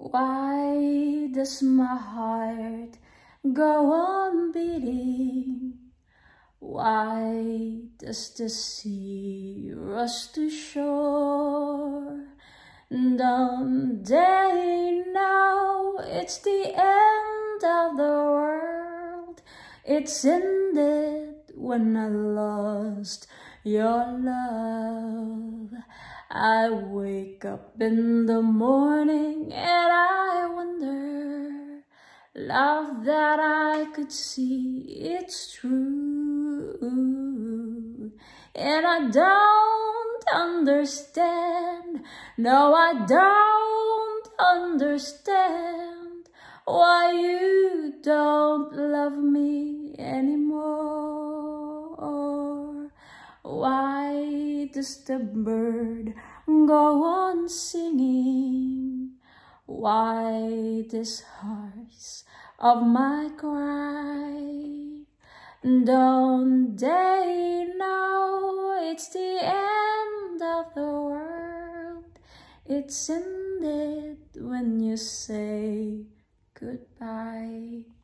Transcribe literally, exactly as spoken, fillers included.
Why does my heart go on beating? Why does the sea rush to shore? Don't they know it's the end of the world? It's ended when I lost your love. I wake up in the morning and I wonder, love that I could see, it's true. And I don't understand, no I don't understand why you don't love me anymore. Why does the bird go on singing? Why this heart of my cry? Don't they know it's the end of the world? It's ended when you say goodbye.